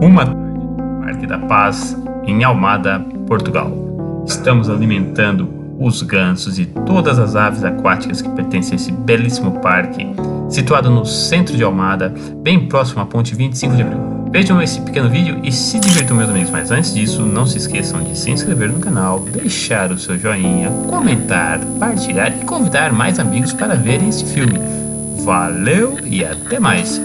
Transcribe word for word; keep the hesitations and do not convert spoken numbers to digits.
uma tarde no Parque da Paz, em Almada, Portugal. Estamos alimentando os gansos e todas as aves aquáticas que pertencem a esse belíssimo parque, situado no centro de Almada, bem próximo à ponte vinte e cinco de abril. Vejam esse pequeno vídeo e se divirtam, meus amigos, mas antes disso, não se esqueçam de se inscrever no canal, deixar o seu joinha, comentar, compartilhar e convidar mais amigos para verem este filme. Valeu e até mais!